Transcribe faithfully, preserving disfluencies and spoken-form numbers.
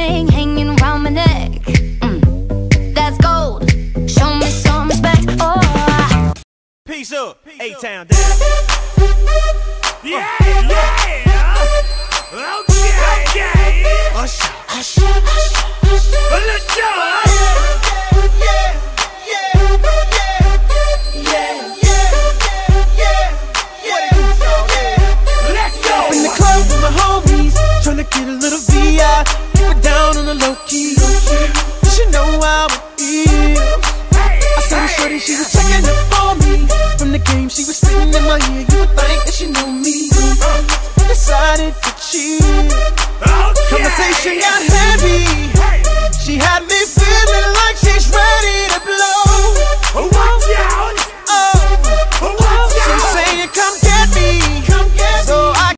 thing hanging around my neck. Mm. That's gold. Show me some respect. Oh, peace up. A-Town dance. Yeah, yeah. Okay, okay. Usher, usher, usher. Yeah, yeah, yeah. Tryna get a little V I, keep it down on the low key. Cause you know how it is. I saw this shorty, she was checking up for me. From the game, she was spitting in my ear. You would think that she knew me. I decided to cheat. Conversation got